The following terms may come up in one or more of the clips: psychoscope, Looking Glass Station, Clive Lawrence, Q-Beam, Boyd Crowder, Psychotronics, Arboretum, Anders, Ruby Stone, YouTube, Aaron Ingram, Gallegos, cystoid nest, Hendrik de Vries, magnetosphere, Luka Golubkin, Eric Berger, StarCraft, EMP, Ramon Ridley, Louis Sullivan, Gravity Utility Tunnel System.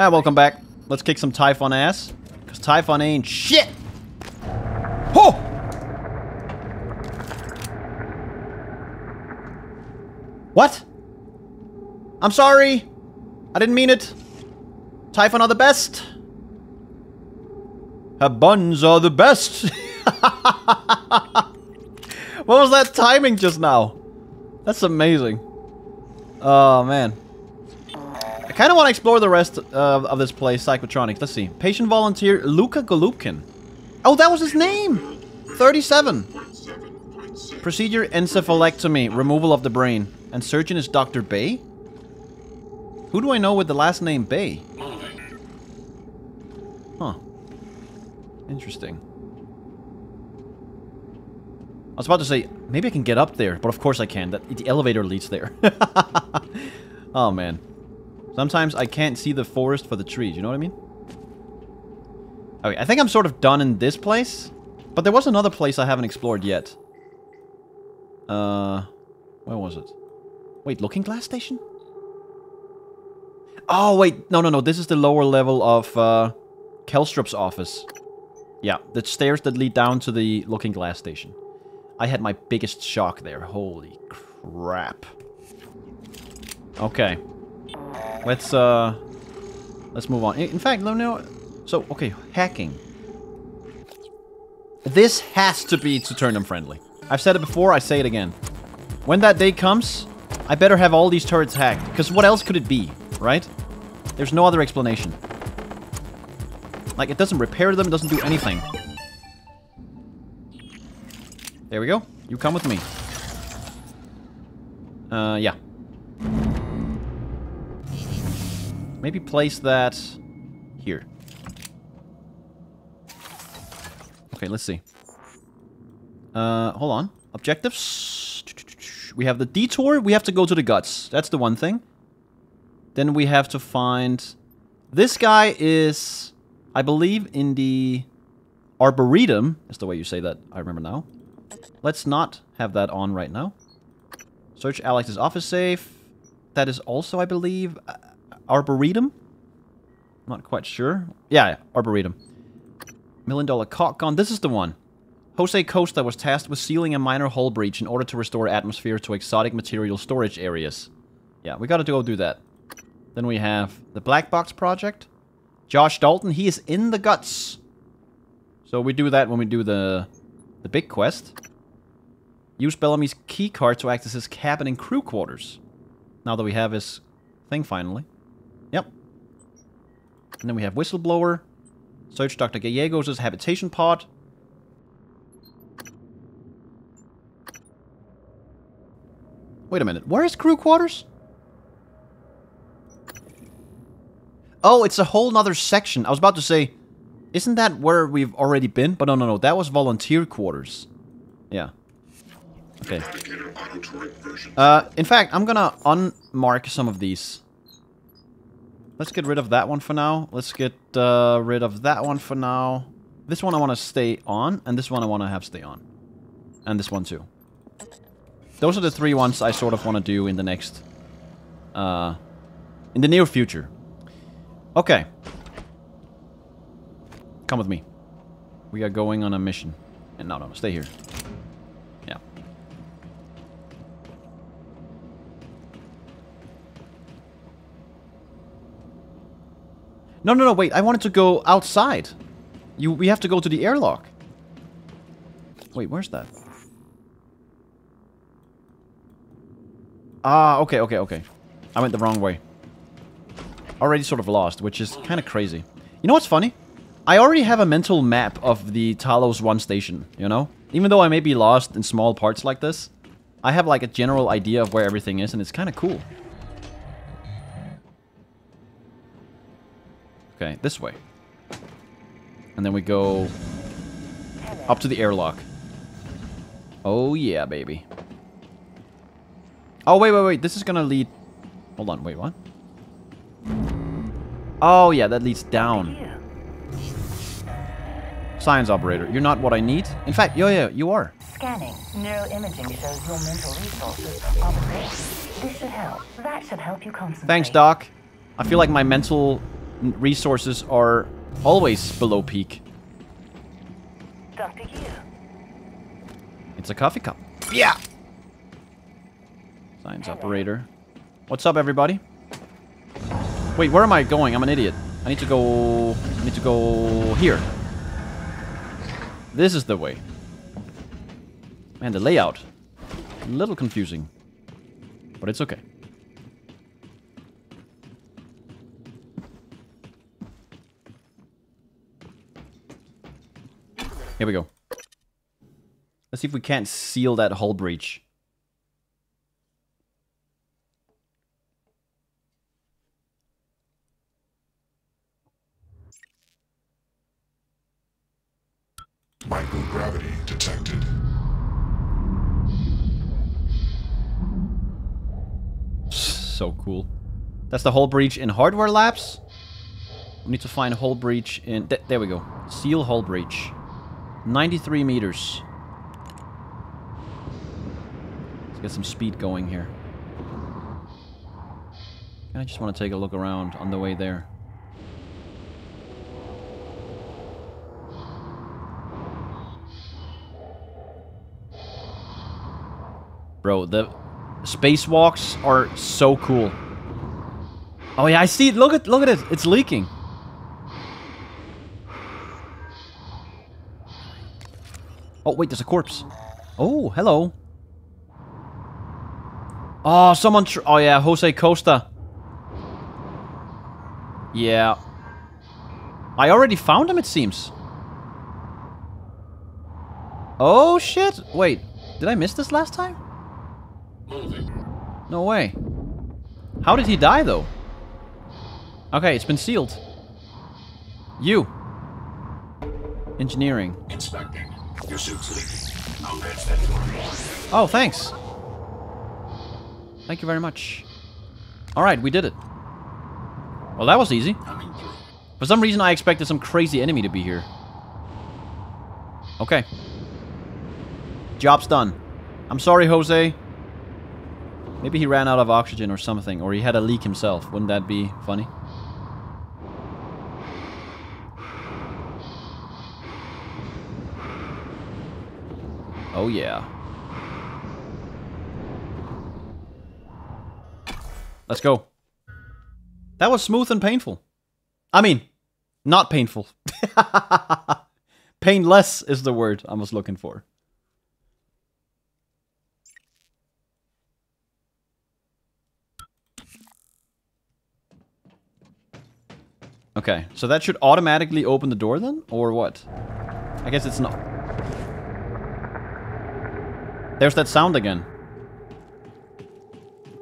Ah, welcome back. Let's kick some Typhon ass. Because Typhon ain't shit! Ho! What? I'm sorry! I didn't mean it! Typhon are the best! Her buns are the best! What was that timing just now? That's amazing. Oh, man. I kind of want to explore the rest of this place, Psychotronics. Let's see. Patient volunteer Luka Golubkin. Oh, that was his name! 37. Procedure encephalectomy. Removal of the brain. And surgeon is Dr. Bay? Who do I know with the last name Bay? Huh. Interesting. I was about to say, maybe I can get up there, but of course I can. The elevator leads there. Oh, man. Sometimes I can't see the forest for the trees, you know what I mean? Okay, I think I'm sort of done in this place. But there was another place I haven't explored yet. Where was it? Wait, Looking Glass Station? Oh, wait. No. This is the lower level of Kelstrup's office. Yeah, the stairs that lead down to the Looking Glass Station. I had my biggest shock there. Holy crap. Okay. Let's move on. In fact, let me know. So, okay, hacking. This has to be to turn them friendly. I've said it before, I say it again. When that day comes, I better have all these turrets hacked. Because what else could it be, right? There's no other explanation. Like, it doesn't repair them, it doesn't do anything. There we go. You come with me. Yeah. Maybe place that here. Okay, let's see. Hold on. Objectives. We have the detour. We have to go to the guts. That's the one thing. Then we have to find... This guy is, I believe, in the Arboretum. That's the way you say that. I remember now. Let's not have that on right now. Search Alex's office safe. That is also, I believe, Arboretum? Not quite sure. Yeah, Arboretum. $1 million cock gun. This is the one. Jose Costa was tasked with sealing a minor hull breach in order to restore atmosphere to exotic material storage areas. Yeah, we gotta go do that. Then we have the Black Box Project. Josh Dalton, he is in the guts. So we do that when we do the big quest. Use Bellamy's keycard to access his cabin and crew quarters. Now that we have his thing finally. Yep. And then we have Whistleblower. Search Dr. Gallegos' habitation pod. Wait a minute. Where is crew quarters? Oh, it's a whole nother section. I was about to say... Isn't that where we've already been? But no. That was volunteer quarters. Yeah. Okay. In fact, I'm gonna unmark some of these. Let's get rid of that one for now. Let's get rid of that one for now. This one I want to stay on. And this one I want to have stay on. And this one too. Those are the three ones I sort of want to do in the next... in the near future. Okay. Come with me. We are going on a mission. And no, stay here. Yeah. No, wait. I wanted to go outside. We have to go to the airlock. Wait, where's that? Ah, okay. I went the wrong way. Already sort of lost, which is kind of crazy. You know what's funny? I already have a mental map of the Talos One station, you know? Even though I may be lost in small parts like this, I have like a general idea of where everything is, and it's kind of cool. Okay, this way. And then we go up to the airlock. Oh yeah, baby. Oh, wait. This is gonna lead... Hold on, wait, what? Oh yeah, that leads down. Science operator, you're not what I need. In fact, yeah, you are. Scanning. Neuroimaging shows your mental resources are the best. This should help. That should help you concentrate. Thanks, Doc. I feel like my mental resources are always below peak. Doctor here. It's a coffee cup. Yeah. Science operator. What's up, everybody? Wait, where am I going? I'm an idiot. I need to go. I need to go here. This is the way. Man, the layout. A little confusing, but it's okay. Here we go. Let's see if we can't seal that hull breach. Microgravity detected. So cool. That's the hull breach in hardware labs. We need to find a hull breach in... there we go. Seal hull breach. 93 meters. Let's get some speed going here. I just want to take a look around on the way there. Bro, the spacewalks are so cool. Oh yeah, I see it. Look at it. It's leaking. Oh wait, there's a corpse. Oh, hello. Oh, someone. Oh yeah, Jose Costa. Yeah. I already found him, it seems. Oh shit! Wait, did I miss this last time? No way. How did he die, though? Okay, it's been sealed. You. Engineering. Inspecting. Your suit's leaking. I'll patch that for you. Oh, thanks. Thank you very much. Alright, we did it. Well, that was easy. For some reason, I expected some crazy enemy to be here. Okay. Job's done. I'm sorry, Jose. Maybe he ran out of oxygen or something, or he had a leak himself. Wouldn't that be funny? Oh yeah. Let's go. That was smooth and painful. I mean, not painful. Painless is the word I was looking for. Okay, so that should automatically open the door then? Or what? I guess it's not. There's that sound again.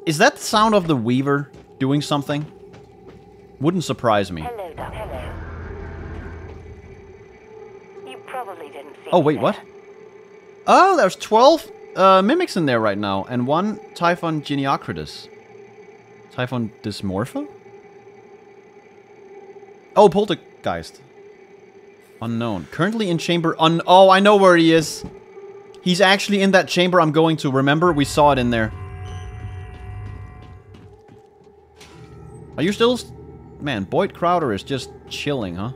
Is that the sound of the Weaver doing something? Wouldn't surprise me. Hello, Doc. Hello. You probably didn't see oh, wait, what? Oh, there's 12 mimics in there right now. And one Typhon Geniocratus. Typhon Dysmorpha? Oh, Poltergeist. Unknown. Currently in chamber oh, I know where he is. He's actually in that chamber I'm going to. Remember, we saw it in there. Are you still... Man, Boyd Crowder is just chilling, huh?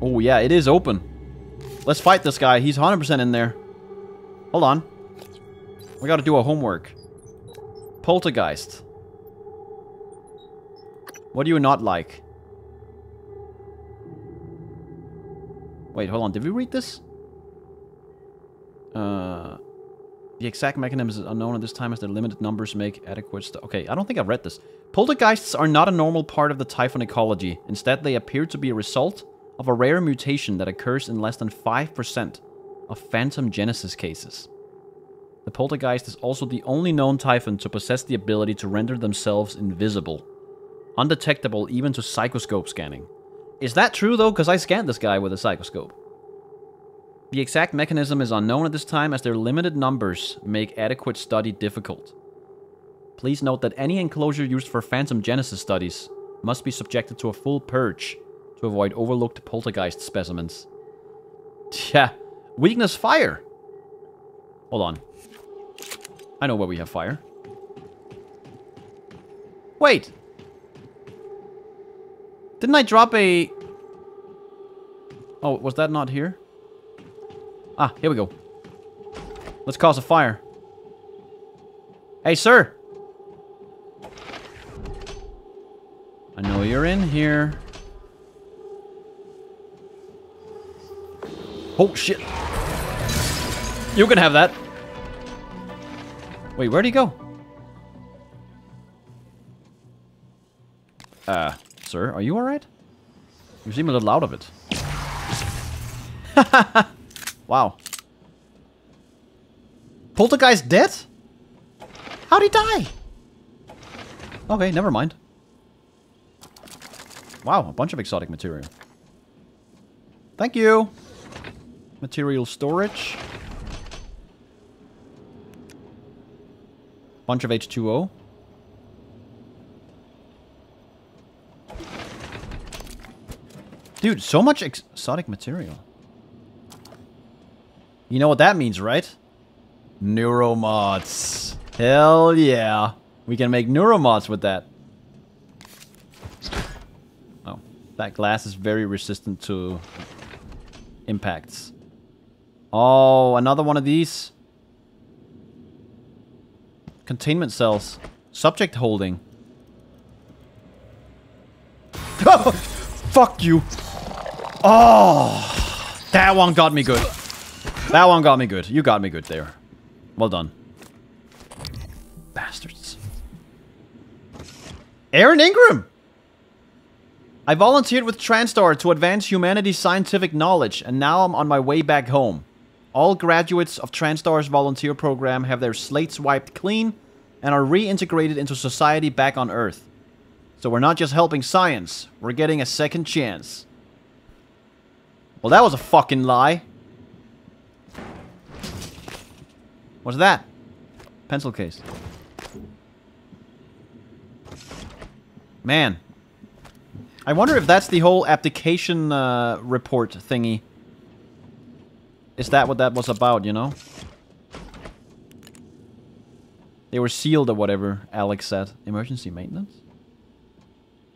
Oh, yeah, it is open. Let's fight this guy. He's 100% in there. Hold on. We gotta do our homework. Poltergeist. What do you not like? Wait, hold on. Did we read this? The exact mechanism is unknown at this time as the limited numbers make adequate stuff. Okay, I don't think I've read this. Poltergeists are not a normal part of the Typhon ecology. Instead, they appear to be a result of a rare mutation that occurs in less than 5% of phantom genesis cases. The poltergeist is also the only known Typhon to possess the ability to render themselves invisible. Undetectable even to psychoscope scanning. Is that true though? Because I scanned this guy with a psychoscope. The exact mechanism is unknown at this time as their limited numbers make adequate study difficult. Please note that any enclosure used for phantom genesis studies must be subjected to a full purge to avoid overlooked poltergeist specimens. Tja. Weakness fire. Hold on. I know where we have fire. Wait. Didn't I drop a... Oh, was that not here? Ah, here we go. Let's cause a fire. Hey, sir! I know you're in here. Oh, shit. You can have that. Wait, where'd he go? Sir, are you alright? You seem a little out of it. Wow. Poltergeist dead? How'd he die? Okay, never mind. Wow, a bunch of exotic material. Thank you! Material storage. Bunch of H2O. Dude, so much exotic material. You know what that means, right? Neuromods. Hell yeah. We can make neuromods with that. Oh. That glass is very resistant to impacts. Oh, another one of these. Containment cells. Subject holding. Oh, fuck you. Oh, that one got me good. That one got me good. You got me good there. Well done. Bastards. Aaron Ingram! I volunteered with Transtar to advance humanity's scientific knowledge, and now I'm on my way back home. All graduates of Transtar's volunteer program have their slates wiped clean and are reintegrated into society back on Earth. So we're not just helping science, we're getting a second chance. Well, that was a fucking lie. What's that? Pencil case. Man. I wonder if that's the whole abdication report thingy. Is that what that was about, you know? They were sealed or whatever, Alex said. Emergency maintenance?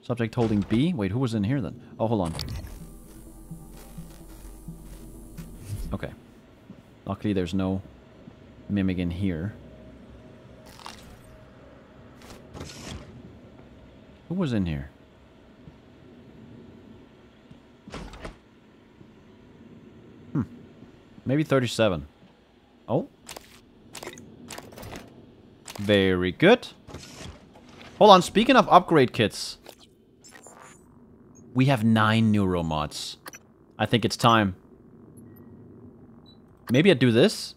Subject holding B? Wait, who was in here then? Oh, hold on. Okay. Luckily there's no... mimic in here. Who was in here? Hmm. Maybe 37. Oh. Very good. Hold on, speaking of upgrade kits. We have 9 neuromods. I think it's time. Maybe I do this?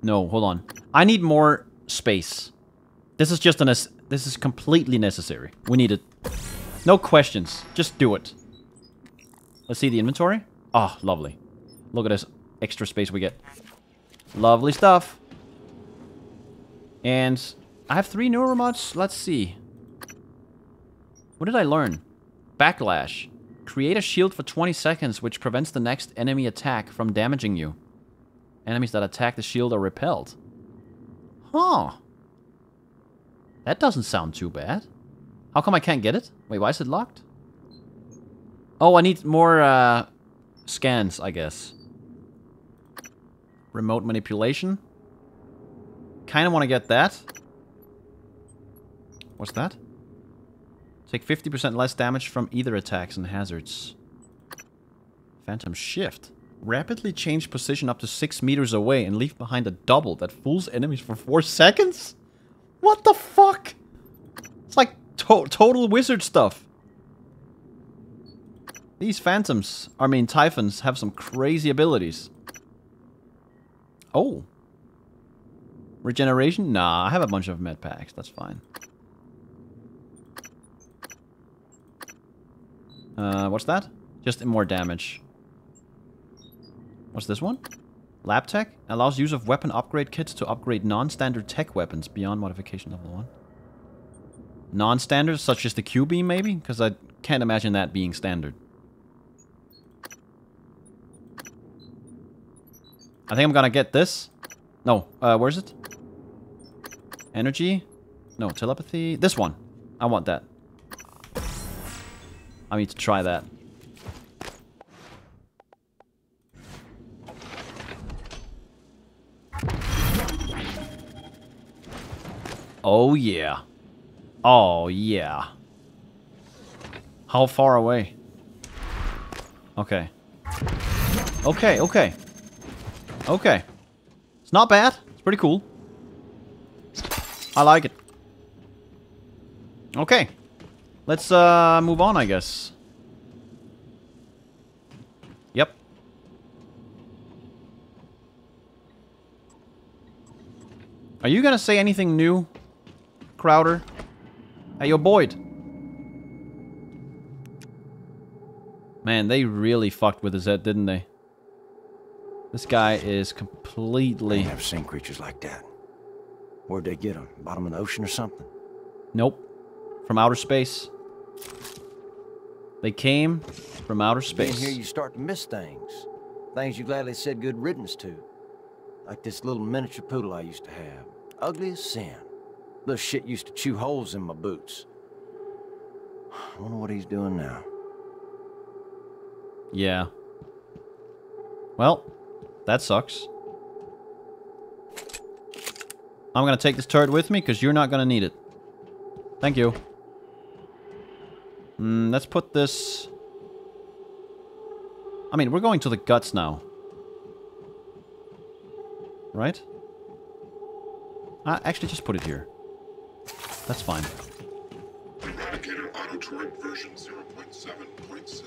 No, hold on. I need more space. This is just this is completely necessary. We need it. No questions. Just do it. Let's see the inventory. Oh, lovely. Look at this extra space we get. Lovely stuff. And I have 3 neuromods. Let's see. What did I learn? Backlash. Create a shield for 20 seconds, which prevents the next enemy attack from damaging you. Enemies that attack the shield are repelled. Huh. That doesn't sound too bad. How come I can't get it? Wait, why is it locked? Oh, I need more scans, I guess. Remote manipulation. Kind of want to get that. What's that? Take 50% less damage from either attacks and hazards. Phantom shift. Rapidly change position up to 6 meters away and leave behind a double that fools enemies for 4 seconds? What the fuck? It's like total wizard stuff. These phantoms, I mean Typhons, have some crazy abilities. Oh. Regeneration? Nah, I have a bunch of med packs. That's fine. What's that? Just more damage. What's this one? Lab Tech allows use of weapon upgrade kits to upgrade non-standard tech weapons beyond modification level 1. Non-standard, such as the Q-Beam, maybe? Because I can't imagine that being standard. I think I'm gonna get this. No, where's it? Energy? No, telepathy. This one. I want that. I need to try that. Oh yeah. Oh yeah. How far away? Okay. Okay, okay. Okay. It's not bad. It's pretty cool. I like it. Okay. Let's move on, I guess. Yep. Are you gonna say anything new, Crowder? Hey, yo, Boyd. Man, they really fucked with his head, didn't they? This guy is completely... I've never seen creatures like that. Where'd they get them? Bottom of the ocean or something? Nope. From outer space. They came from outer space. Being here, you start to miss things. Things you gladly said good riddance to. Like this little miniature poodle I used to have. Ugly as sin. Little shit used to chew holes in my boots. I wonder what he's doing now. Yeah. Well, that sucks. I'm gonna take this turret with me, because you're not gonna need it. Thank you. Let's put this... I mean, we're going to the guts now. Right? Actually, just put it here. That's fine.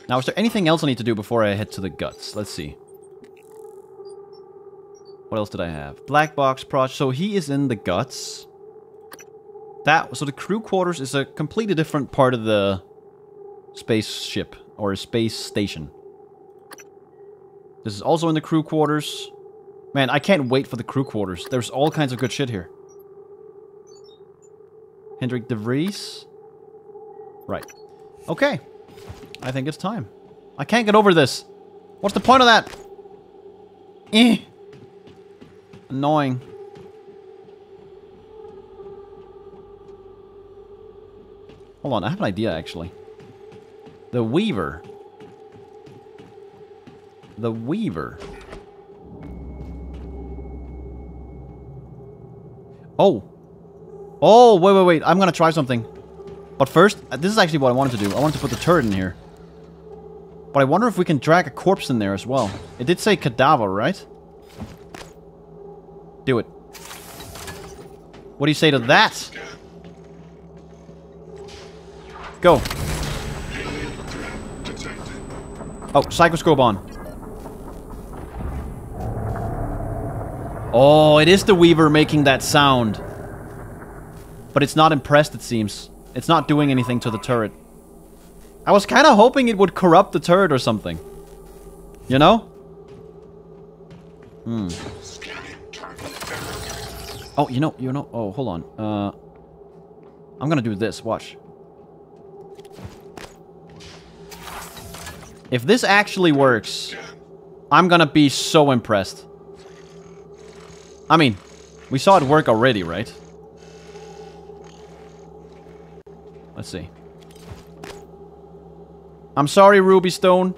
Now, is there anything else I need to do before I head to the guts? Let's see. What else did I have? Black box proj. So he is in the guts. That. So the crew quarters is a completely different part of the spaceship or space station. This is also in the crew quarters. Man, I can't wait for the crew quarters. There's all kinds of good shit here. Hendrik de Vries. Right. Okay. I think it's time. I can't get over this. What's the point of that? Eh. Annoying. Hold on, I have an idea, actually. The Weaver. The Weaver. Oh. Oh, wait, wait, wait. I'm gonna try something. But first, this is actually what I wanted to do. I wanted to put the turret in here. But I wonder if we can drag a corpse in there as well. It did say cadaver, right? Do it. What do you say to that? Go. Oh, psychoscope on. Oh, it is the Weaver making that sound. But it's not impressed, it seems. It's not doing anything to the turret. I was kind of hoping it would corrupt the turret or something. You know? Hmm. Oh, you know... Oh, hold on. I'm gonna do this. Watch. If this actually works, I'm gonna be so impressed. I mean, we saw it work already, right? Let's see. I'm sorry, Ruby Stone.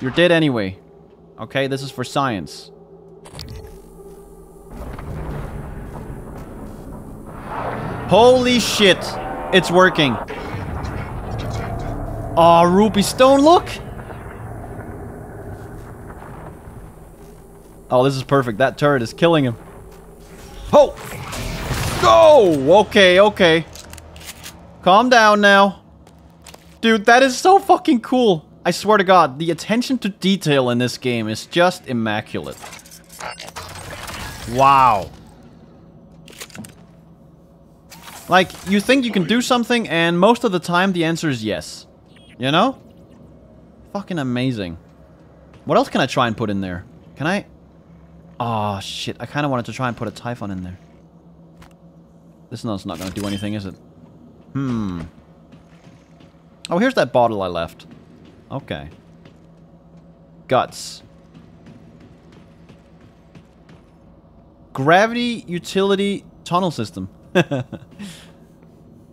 You're dead anyway. Okay, this is for science. Holy shit. It's working. Aw, Ruby Stone, look! Oh, this is perfect. That turret is killing him. Ho! Go! Okay, okay. Calm down now. Dude, that is so fucking cool. I swear to God, the attention to detail in this game is just immaculate. Wow. Like, you think you can do something, and most of the time the answer is yes. You know? Fucking amazing. What else can I try and put in there? Can I? Oh, shit. I kind of wanted to try and put a Typhon in there. This one's not going to do anything, is it? Hmm. Oh, here's that bottle I left. Okay. Guts. Gravity Utility Tunnel System.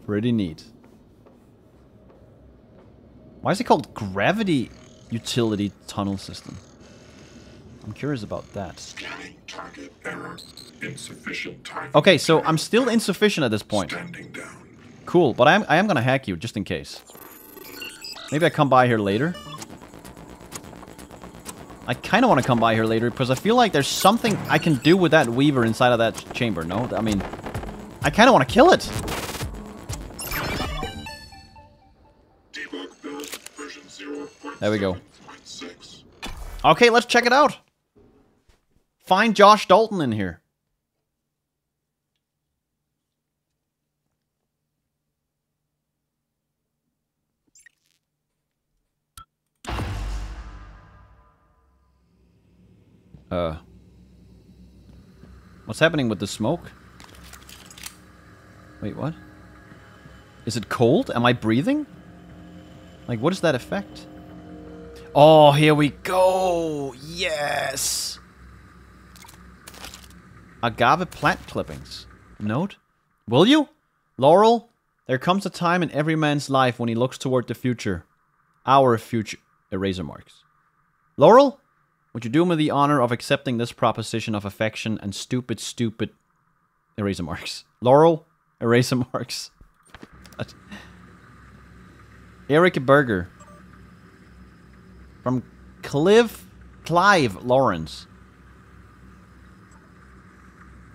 Pretty neat. Why is it called Gravity Utility Tunnel System? I'm curious about that. Scanning target error. Insufficient time. Okay, so I'm still insufficient at this point. Standing down. Cool, but I am gonna hack you just in case. Maybe I come by here later. I kind of want to come by here later because I feel like there's something I can do with that Weaver inside of that chamber. No, I mean, I kind of want to kill it. Debug build version 0.7. There we go. Okay, let's check it out. Find Josh Dalton in here. What's happening with the smoke? Wait, what? Is it cold? Am I breathing? Like, what is that effect? Oh, here we go! Yes! Agave plant clippings. Note? Will you? Laurel, there comes a time in every man's life when he looks toward the future. Our future. Eraser marks. Laurel? Would you do me the honor of accepting this proposition of affection and stupid, stupid... Eraser marks. Laurel, eraser marks. Eric Berger. From Clive Lawrence.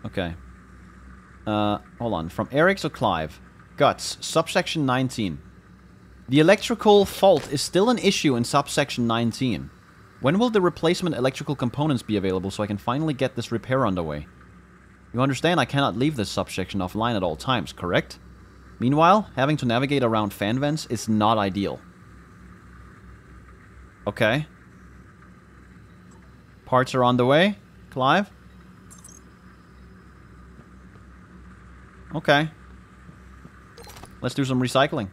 Okay. Hold on. From Eric to Clive. Guts. Subsection 19. The electrical fault is still an issue in subsection 19. When will the replacement electrical components be available so I can finally get this repair underway? You understand I cannot leave this subsection offline at all times, correct? Meanwhile, having to navigate around fan vents is not ideal. Okay. Parts are on the way, Clive? Okay. Let's do some recycling.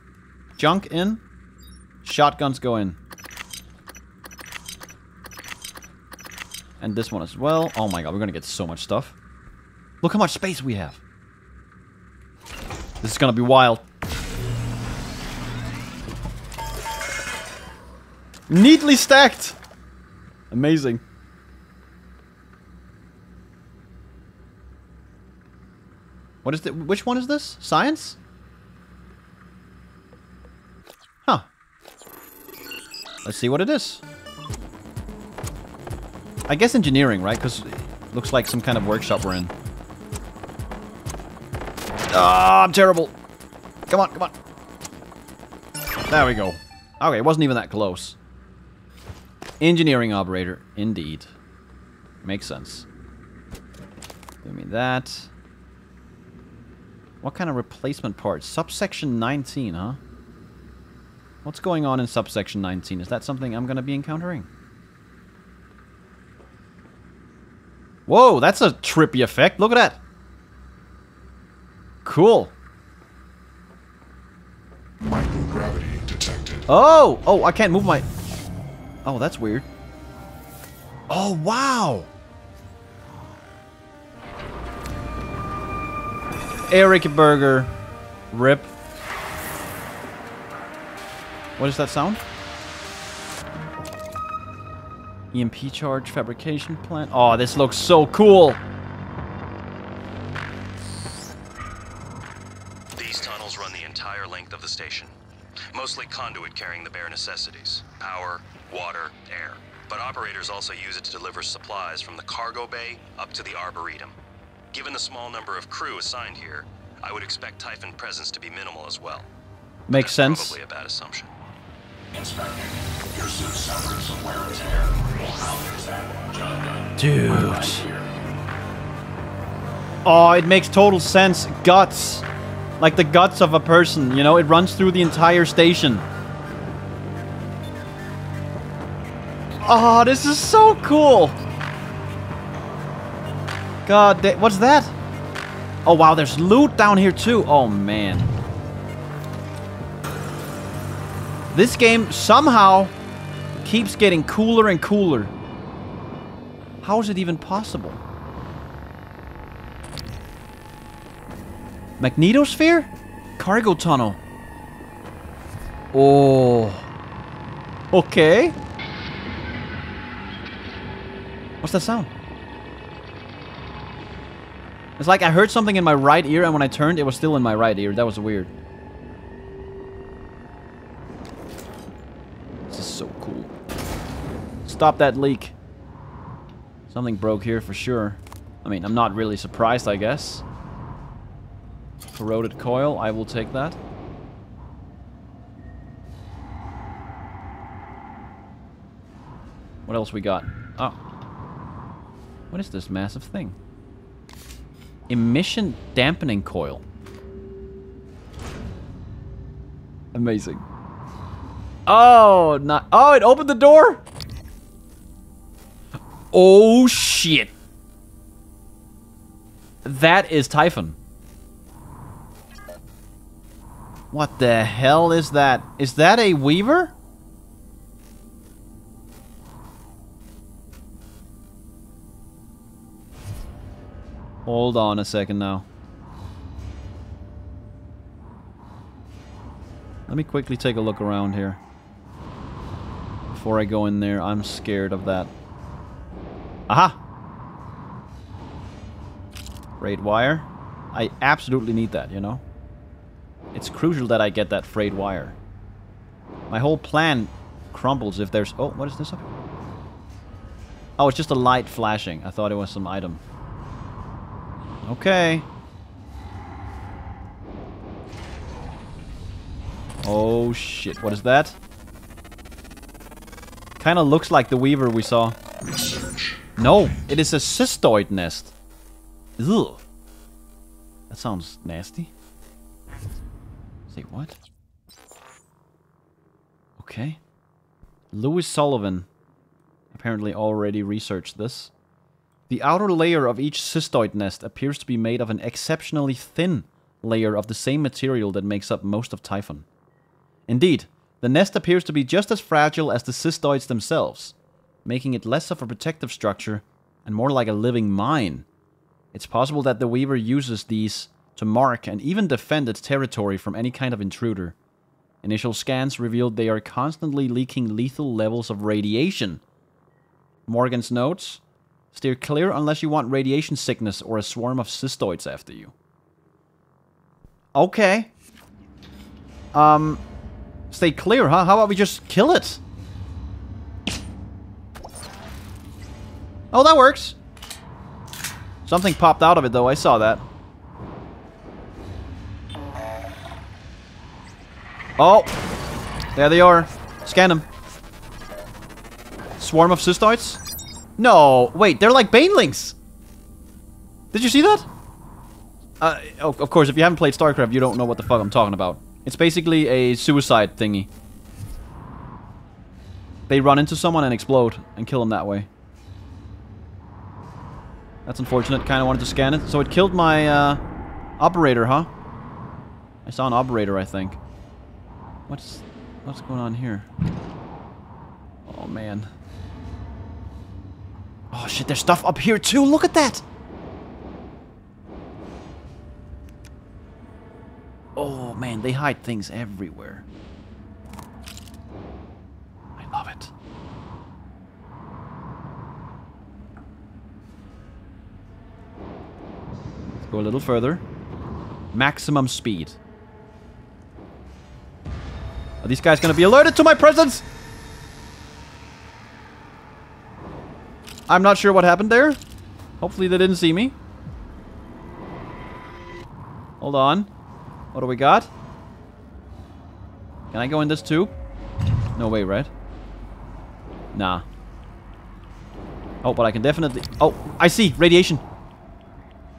Junk in. Shotguns go in. And this one as well. Oh my god, we're gonna get so much stuff. Look how much space we have. This is gonna be wild. Neatly stacked! Amazing. What is the... which one is this? Science? Huh. Let's see what it is. I guess engineering, right? Because it looks like some kind of workshop we're in. Ah, I'm terrible. Come on, come on. There we go. Okay, it wasn't even that close. Engineering operator, indeed. Makes sense. Give me that. What kind of replacement parts? Subsection 19, huh? What's going on in subsection 19? Is that something I'm going to be encountering? Whoa, that's a trippy effect. Look at that. Cool. Microgravity detected. Oh! Oh, I can't move my... Oh, that's weird. Oh, wow! Eric Berger. Rip. What is that sound? EMP charge fabrication plant. Oh, this looks so cool. These tunnels run the entire length of the station. Mostly conduit carrying the bare necessities. Power, water, air. But operators also use it to deliver supplies from the cargo bay up to the Arboretum. Given the small number of crew assigned here, I would expect Typhon presence to be minimal as well. Makes sense. Probably a bad assumption. Dude. Oh, it makes total sense. Guts. Like the guts of a person, you know? It runs through the entire station. Oh, this is so cool. God, what's that? Oh, wow, there's loot down here too. Oh, man. This game somehow keeps getting cooler and cooler. How is it even possible? Magnetosphere? Cargo tunnel. Oh. Okay. What's that sound? It's like I heard something in my right ear, and when I turned, it was still in my right ear. That was weird. This is so cool. Stop that leak. Something broke here for sure. I mean, I'm not really surprised, I guess. Corroded coil, I will take that. What else we got? Oh. What is this massive thing? Emission dampening coil. Amazing. Oh, not. Oh, it opened the door? Oh, shit. That is Typhon. What the hell is that? Is that a Weaver? Hold on a second now. Let me quickly take a look around here. Before I go in there, I'm scared of that. Aha! Freight wire. I absolutely need that, you know? It's crucial that I get that freight wire. My whole plan crumbles if there's... Oh, what is this up here? Oh, it's just a light flashing. I thought it was some item. Okay. Oh shit, what is that? Kinda looks like the Weaver we saw. No, it is a cystoid nest. Ugh. That sounds nasty. Say what? Okay. Louis Sullivan apparently already researched this. The outer layer of each cystoid nest appears to be made of an exceptionally thin layer of the same material that makes up most of Typhon. Indeed, the nest appears to be just as fragile as the cystoids themselves, making it less of a protective structure and more like a living mine. It's possible that the Weaver uses these to mark and even defend its territory from any kind of intruder. Initial scans revealed they are constantly leaking lethal levels of radiation. Morgan's notes... Steer clear unless you want radiation sickness or a swarm of cystoids after you. Okay. Stay clear, huh? How about we just kill it? Oh, that works. Something popped out of it, though. I saw that. Oh. There they are. Scan them. Swarm of cystoids? No, wait, they're like banelings. Did you see that? Of course, if you haven't played StarCraft, you don't know what the fuck I'm talking about. It's basically a suicide thingy. They run into someone and explode and kill them that way. That's unfortunate. Kind of wanted to scan it. So it killed my operator, huh? I saw an operator, I think. What's going on here? Oh, man. Oh shit, there's stuff up here too, look at that! Oh man, they hide things everywhere. I love it. Let's go a little further. Maximum speed. Are these guys gonna be alerted to my presence? I'm not sure what happened there. Hopefully they didn't see me. Hold on. What do we got? Can I go in this too? No way, right? Nah. Oh, but I can definitely... Oh, I see! Radiation!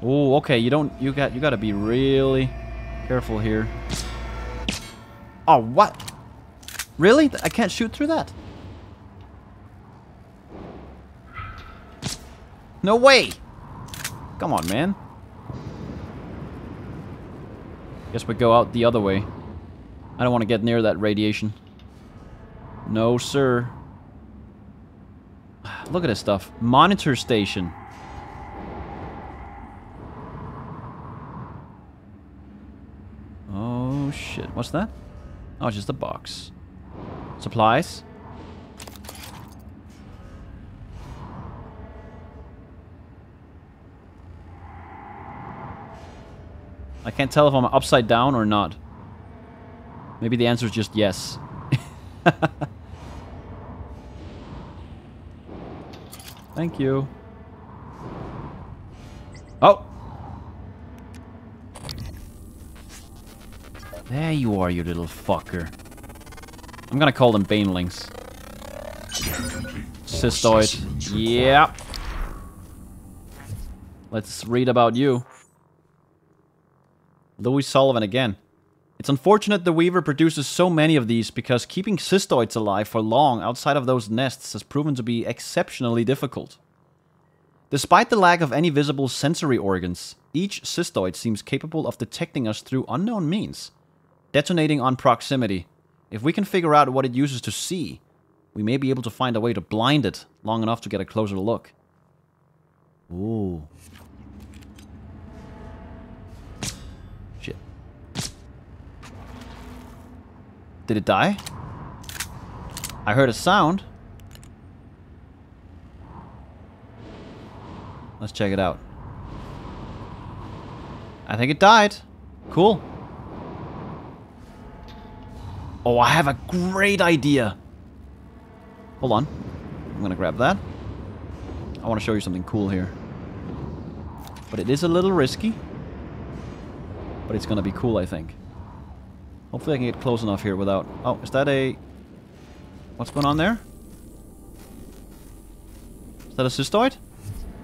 Oh, okay, you don't... You gotta be really careful here. Oh, what? Really? I can't shoot through that? No way! Come on, man. Guess we go out the other way. I don't want to get near that radiation. No, sir. Look at this stuff. Monitor station. Oh, shit. What's that? Oh, it's just a box. Supplies. I can't tell if I'm upside down or not. Maybe the answer is just yes. Thank you. Oh! There you are, you little fucker. I'm gonna call them banelings. Cystoid. Yeah. Let's read about you. Louis Sullivan again. It's unfortunate the Weaver produces so many of these because keeping cystoids alive for long outside of those nests has proven to be exceptionally difficult. Despite the lack of any visible sensory organs, each cystoid seems capable of detecting us through unknown means, detonating on proximity. If we can figure out what it uses to see, we may be able to find a way to blind it long enough to get a closer look. Ooh. Shit. Did it die? I heard a sound. Let's check it out. I think it died. Cool. Oh, I have a great idea. Hold on. I'm gonna grab that. I want to show you something cool here. But it is a little risky. But it's gonna be cool, I think. Hopefully I can get close enough here without... Oh, is that a... What's going on there? Is that a cystoid?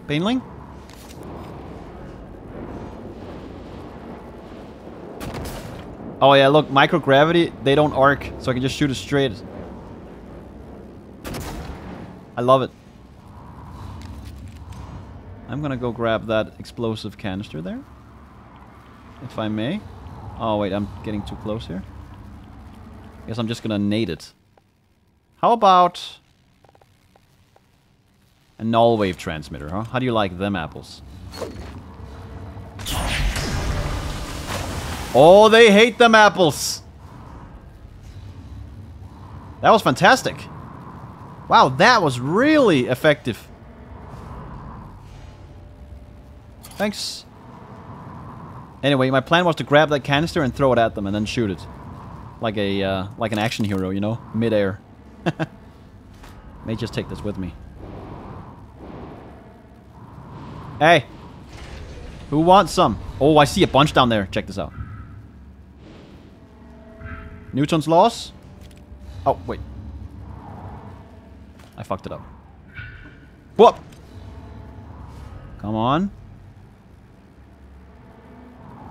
Baneling? Oh yeah, look, microgravity, they don't arc, so I can just shoot it straight. I love it. I'm gonna go grab that explosive canister there. If I may. Oh wait, I'm getting too close here. I guess I'm just gonna nade it. How about... a null wave transmitter, huh? How do you like them apples? Oh, they hate them apples! That was fantastic. Wow, that was really effective. Thanks. Anyway, my plan was to grab that canister and throw it at them and then shoot it. Like a, like an action hero, you know? Mid-air. May just take this with me. Hey! Who wants some? Oh, I see a bunch down there. Check this out. Newton's laws? Oh, wait. I fucked it up. Whoop! Come on.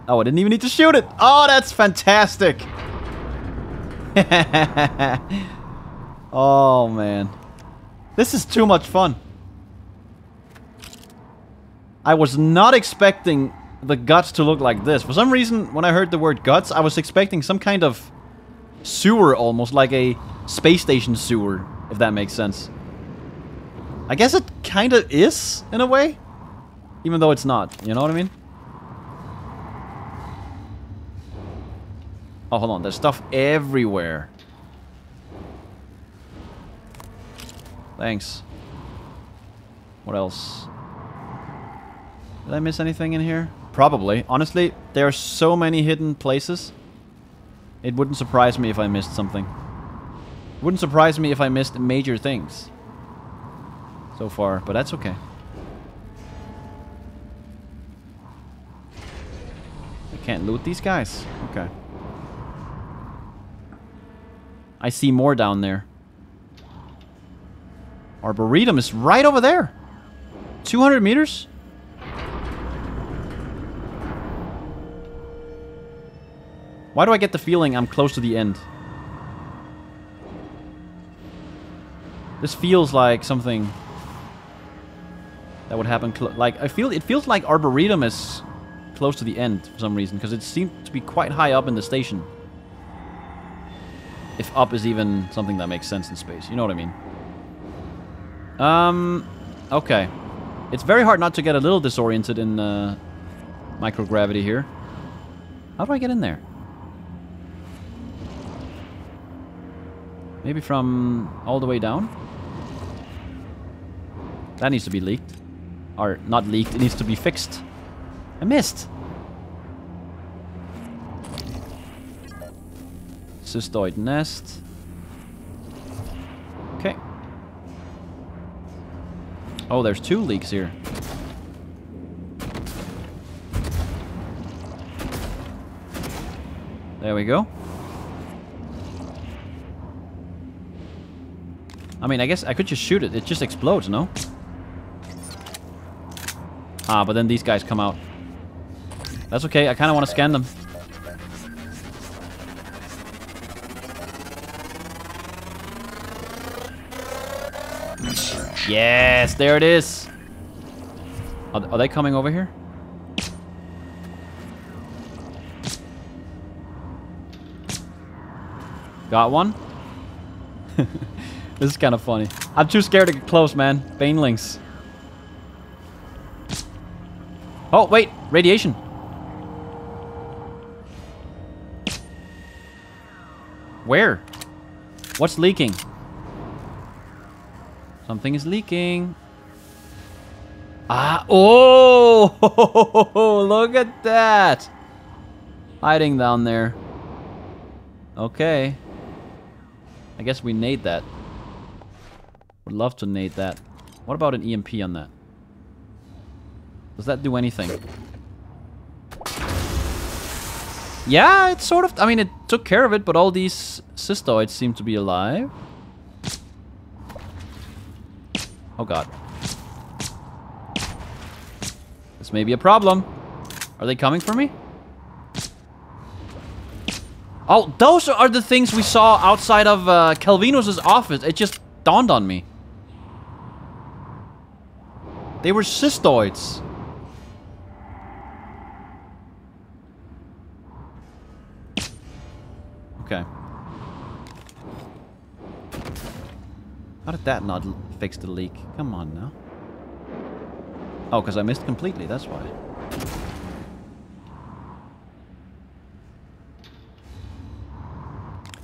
Oh, I didn't even need to shoot it! Oh, that's fantastic! Oh, man. This is too much fun. I was not expecting the guts to look like this. For some reason, when I heard the word guts, I was expecting some kind of sewer almost, like a space station sewer, if that makes sense. I guess it kind of is, in a way. Even though it's not, you know what I mean? Oh, hold on, there's stuff everywhere. Thanks. What else? Did I miss anything in here? Probably. Honestly, there are so many hidden places. It wouldn't surprise me if I missed something. It wouldn't surprise me if I missed major things. So far, but that's okay. I can't loot these guys. Okay. I see more down there. Arboretum is right over there! 200 meters? Why do I get the feeling I'm close to the end? This feels like something that would happen. Like it feels like Arboretum is close to the end for some reason, because it seemed to be quite high up in the station. If up is even something that makes sense in space, you know what I mean? Okay. It's very hard not to get a little disoriented in microgravity here. How do I get in there? Maybe from all the way down? That needs to be leaked. Or, not leaked, it needs to be fixed. I missed! cystoid nest. Okay. Oh, there's two leaks here. There we go. I mean, I guess I could just shoot it. It just explodes, no? Ah, but then these guys come out. That's okay. I kind of want to scan them. Yes, there it is. Are they coming over here? Got one. This is kind of funny. I'm too scared to get close, man. Banelings. Oh, wait. Radiation. Where? What's leaking? Something is leaking. Ah. Oh, look at that. Hiding down there. Okay. I guess we nade that. Would love to nade that. What about an EMP on that? Does that do anything? Yeah, it sort of... I mean, it took care of it, but all these cystoids seem to be alive. Oh, God. This may be a problem. Are they coming for me? Oh, those are the things we saw outside of Calvino's office. It just dawned on me. They were cystoids. Okay. How did that not fix the leak? Come on now. Oh, because I missed completely, that's why.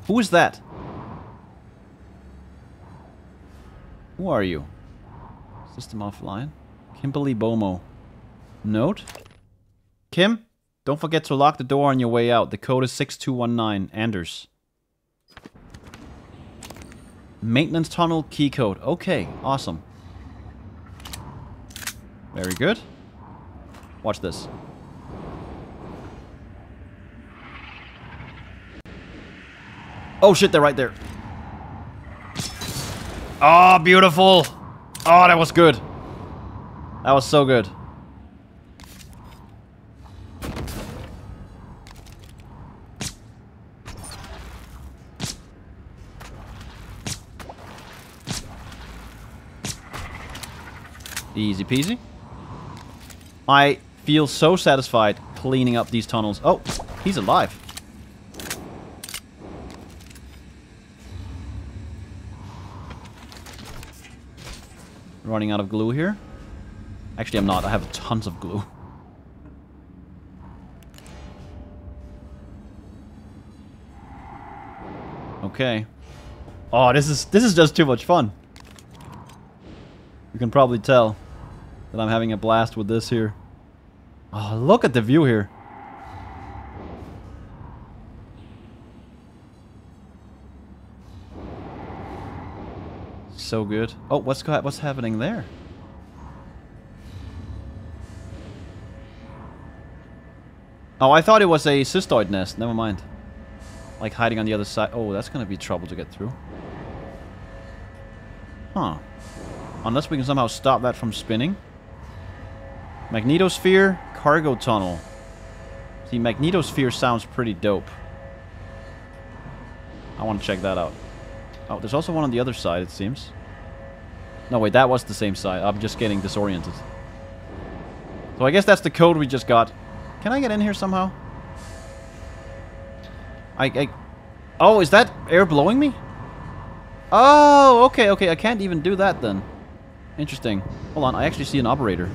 Who is that? Who are you? System offline. Kimbley Bomo. Note. Kim, don't forget to lock the door on your way out. The code is 6219. Anders. Maintenance tunnel key code. Okay, awesome. Very good. Watch this. Oh shit, they're right there. Oh, beautiful. Oh, that was good. That was so good. Easy peasy. I feel so satisfied cleaning up these tunnels. Oh, he's alive. Running out of glue here. Actually, I'm not. I have tons of glue. Okay. Oh, this is just too much fun. You can probably tell that I'm having a blast with this here. Oh, look at the view here. So good. Oh, what's happening there? Oh, I thought it was a cystoid nest. Never mind. Like hiding on the other side. Oh, that's gonna be trouble to get through. Huh. Unless we can somehow stop that from spinning. Magnetosphere, cargo tunnel. See, magnetosphere sounds pretty dope. I want to check that out. Oh, there's also one on the other side, it seems. No, wait, that was the same side. I'm just getting disoriented. So I guess that's the code we just got. Can I get in here somehow? Oh, is that air blowing me? Oh, okay, okay. I can't even do that then. Interesting. Hold on, I actually see an operator.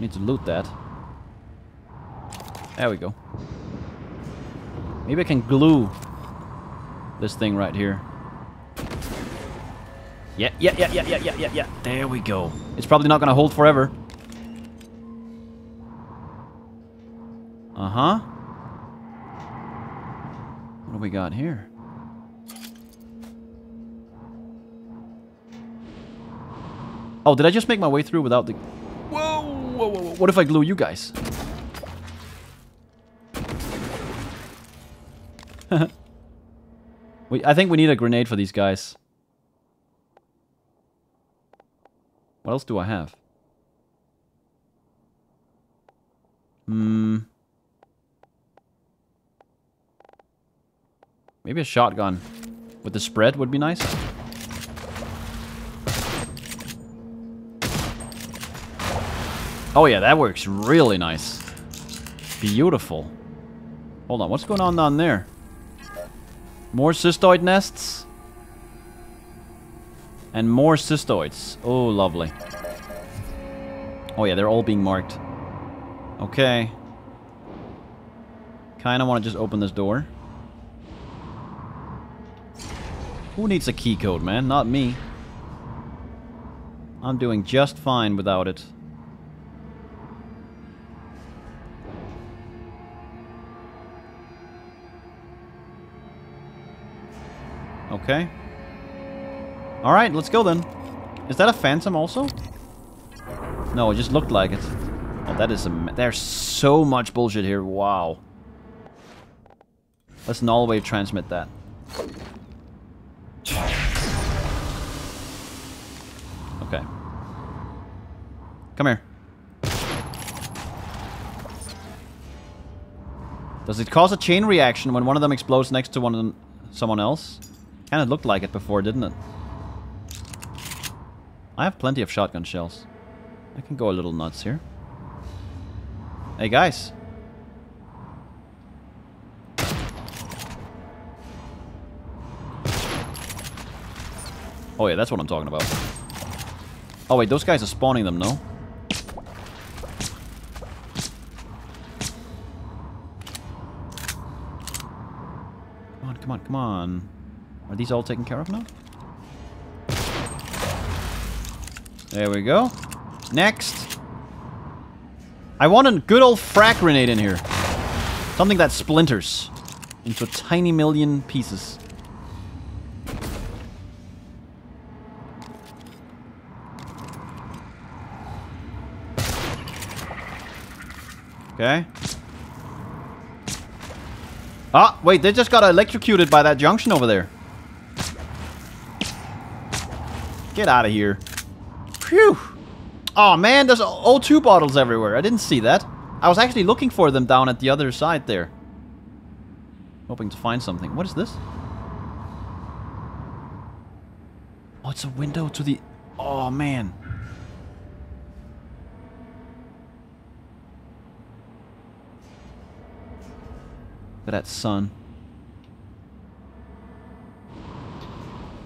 Need to loot that. There we go. Maybe I can glue this thing right here. Yeah. There we go. It's probably not gonna hold forever. Uh-huh. What do we got here? Oh, did I just make my way through without the... Whoa, whoa, whoa, whoa. What if I glue you guys? I think we need a grenade for these guys. What else do I have? Maybe a shotgun with the spread would be nice. Oh yeah, that works really nice. Beautiful. Hold on, what's going on down there? More cystoid nests. And more cystoids. Oh, lovely. Oh yeah, they're all being marked. Okay. Kinda wanna just open this door. Who needs a key code, man? Not me. I'm doing just fine without it. Okay. Alright, let's go then. Is that a phantom also? No, it just looked like it. Oh, that is a... There's so much bullshit here. Wow. Let's null wave transmit that. Okay. Come here. Does it cause a chain reaction when one of them explodes next to someone else? Kinda looked like it before, didn't it? I have plenty of shotgun shells. I can go a little nuts here. Hey guys. Oh yeah, that's what I'm talking about. Oh wait, those guys are spawning them, no? Come on, come on, come on. Are these all taken care of now? There we go. Next. I want a good old frag grenade in here. Something that splinters into a tiny million pieces. Okay. Ah, wait, they just got electrocuted by that junction over there. Get out of here. Phew. Oh man, there's O2 bottles everywhere. I didn't see that. I was actually looking for them down at the other side there. Hoping to find something. What is this? Oh, it's a window to the... Oh man. Look at that sun.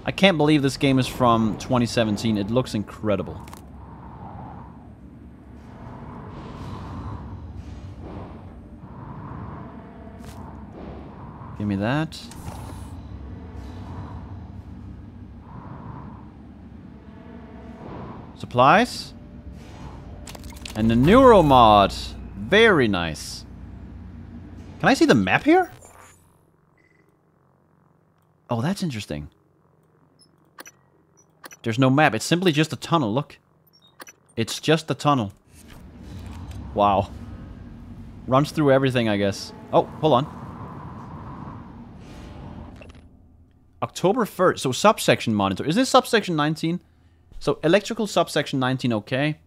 I can't believe this game is from 2017. It looks incredible. Give me that. Supplies. And the Neuromod. Very nice. Can I see the map here? Oh, that's interesting. There's no map. It's simply just a tunnel. Look. It's just a tunnel. Wow. Runs through everything, I guess. Oh, hold on. October 1st. So, subsection monitor. Is this subsection 19? So, electrical subsection 19, okay.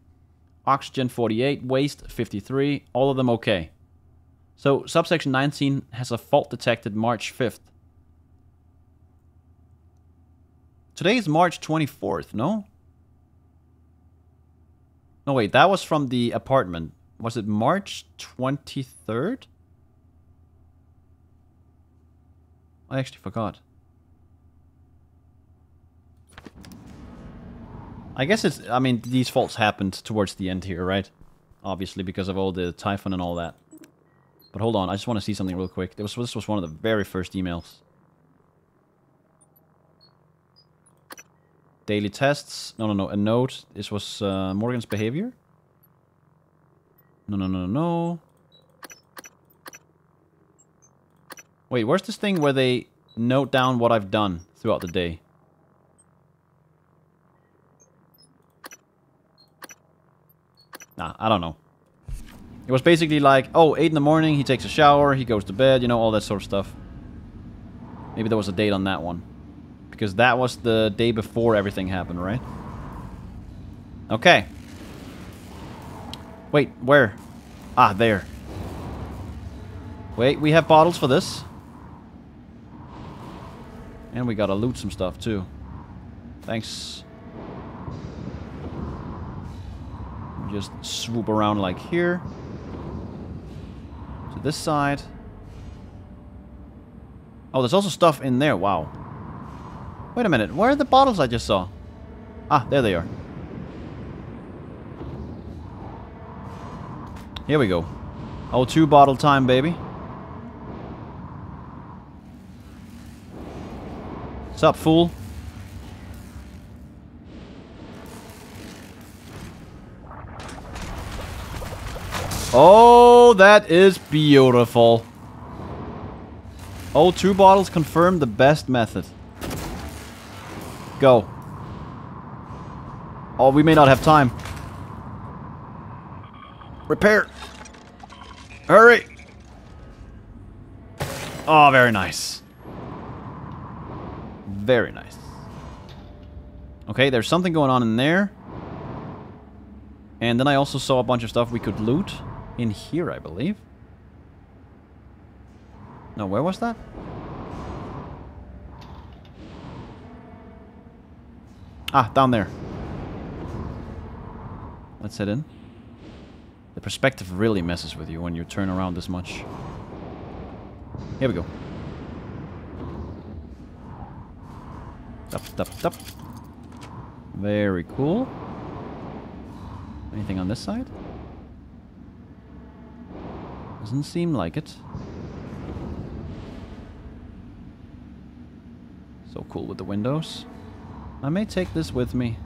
Oxygen 48. Waste 53. All of them okay. So, subsection 19 has a fault detected March 5th. Today is March 24th, no? No, wait, that was from the apartment. Was it March 23rd? I actually forgot. I guess it's... I mean, these faults happened towards the end here, right? Obviously, because of all the Typhon and all that. But hold on, I just want to see something real quick. This was one of the very first emails. Daily tests. No, no, no. A note. This was Morgan's behavior. No, no, no, no. Wait, where's this thing where they note down what I've done throughout the day? Nah, I don't know. It was basically like, oh, 8 in the morning, he takes a shower, he goes to bed, you know, all that sort of stuff. Maybe there was a date on that one. Because that was the day before everything happened, right? Okay. Wait, where? Ah, there. Wait, we have bottles for this. And we gotta loot some stuff, too. Thanks. Just swoop around like here. To this side. Oh, there's also stuff in there. Wow. Wait a minute. Where are the bottles I just saw? Ah, there they are. Here we go. Oh, 2 bottle time, baby. What's up, fool? Oh, that is beautiful. Oh, 2 bottles confirm the best method. Go. Oh, we may not have time. Repair. Hurry. Oh, very nice. Very nice. Okay, there's something going on in there. And then I also saw a bunch of stuff we could loot. In here, I believe. No, where was that? Ah, down there. Let's head in. The perspective really messes with you when you turn around this much. Here we go. Up, up, up. Very cool. Anything on this side? Doesn't seem like it. So cool with the windows. I may take this with me.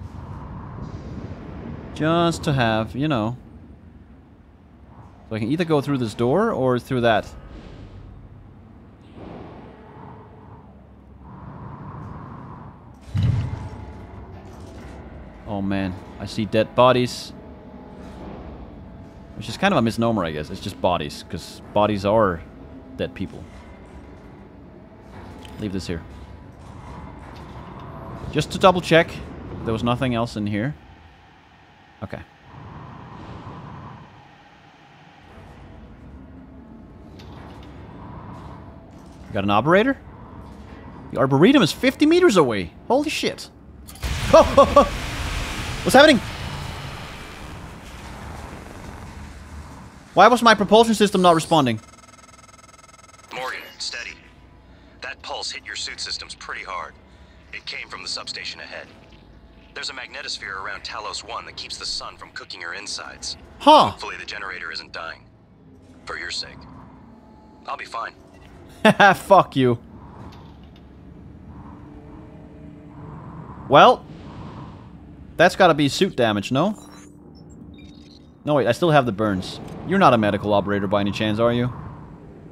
Just to have, you know. So I can either go through this door or through that. Oh man, I see dead bodies. Which is kind of a misnomer, I guess. It's just bodies, because bodies are dead people. Leave this here. Just to double check, there was nothing else in here. Okay. Got an operator? The Arboretum is 50 meters away. Holy shit. Oh, oh, oh. What's happening? Why was my propulsion system not responding? Morgan, steady. That pulse hit your suit systems pretty hard. It came from the substation ahead. There's a magnetosphere around Talos One that keeps the sun from cooking your insides. Huh. Hopefully the generator isn't dying. For your sake. I'll be fine. Haha, fuck you. Well, that's gotta be suit damage, no? No, wait, I still have the burns. You're not a medical operator by any chance, are you?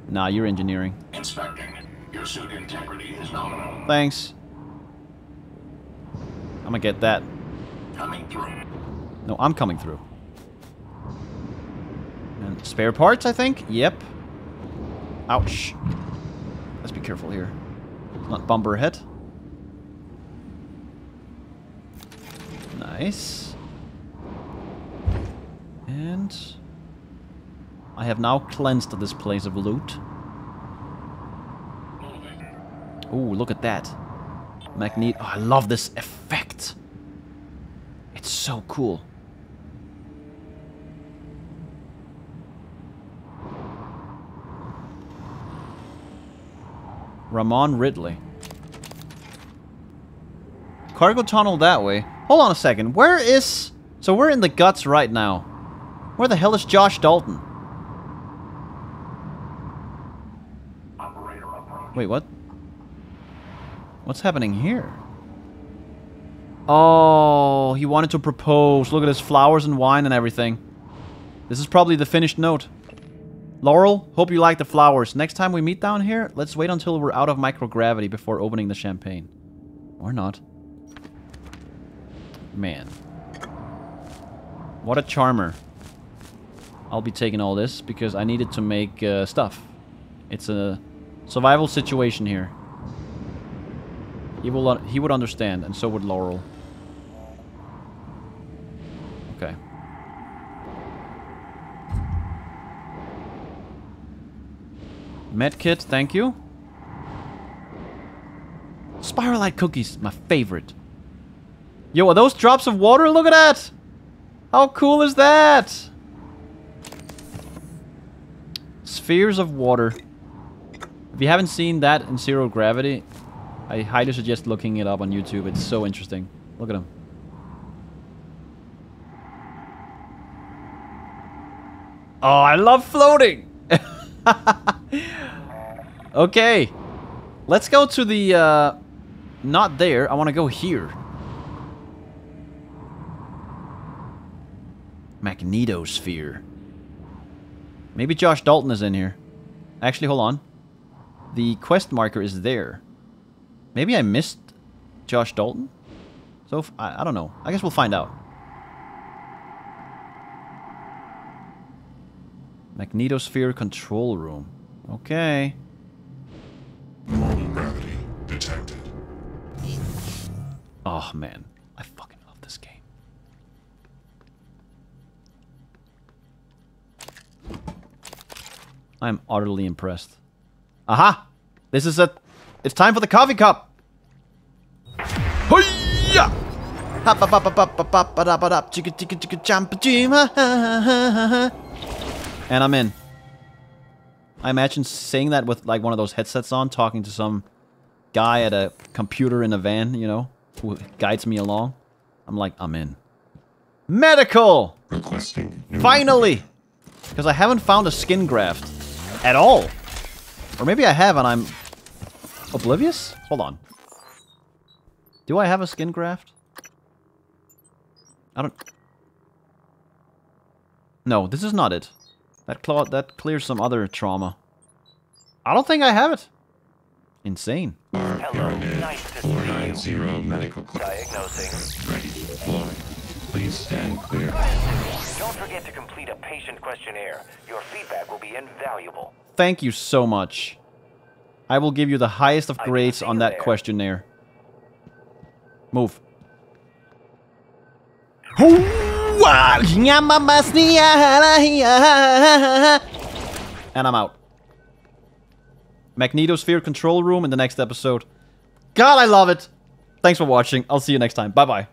Nah, you're engineering. Inspecting. Your suit integrity is nominal. Thanks. I'm gonna get that. Coming through. No, I'm coming through. And spare parts, I think? Yep. Ouch. Let's be careful here. Let's not bump her head. Nice. And I have now cleansed this place of loot. Ooh, look at that. Magnet. Oh, I love this effect. It's so cool. Ramon Ridley. Cargo tunnel that way. Hold on a second. Where is... So we're in the guts right now. Where the hell is Josh Dalton? Wait, what? What's happening here? Oh, he wanted to propose. Look at his flowers and wine and everything. This is probably the finished note. Laurel, hope you like the flowers. Next time we meet down here, let's wait until we're out of microgravity before opening the champagne. Or not. Man. What a charmer. I'll be taking all this because I needed to make stuff. It's a survival situation here. He would understand, and so would Laurel. Okay. Medkit, thank you. Spiralite cookies, my favorite. Yo, are those drops of water? Look at that! How cool is that? Spheres of water. If you haven't seen that in Zero Gravity, I highly suggest looking it up on YouTube. It's so interesting. Look at them. Oh, I love floating! Okay. Let's go to the... not there. I want to go here. Magnetosphere. Maybe Josh Dalton is in here. Actually, hold on. The quest marker is there. Maybe I missed Josh Dalton? So, if, I don't know. I guess we'll find out. Magnetosphere control room. Okay. Normal gravity detected. Oh, man. I fucking love this game. I'm utterly impressed. Aha! This is a... It's time for the coffee cup! Hoya! And I'm in. I imagine saying that with like one of those headsets on, talking to some guy at a computer in a van, you know, who guides me along. I'm like, I'm in. Medical! Requesting. Finally! Because I haven't found a skin graft. At all. Or maybe I have and I'm... oblivious? Hold on. Do I have a skin graft? I don't... No, this is not it. That clears some other trauma. I don't think I have it. Insane. Hello, nice to see you. 490 medical club. Diagnosing. Ready to deploy. Please stand clear. Don't forget to complete a patient questionnaire. Your feedback will be invaluable. Thank you so much. I will give you the highest of grades on that questionnaire. Move. And I'm out. Magnetosphere control room in the next episode. God, I love it. Thanks for watching. I'll see you next time. Bye-bye.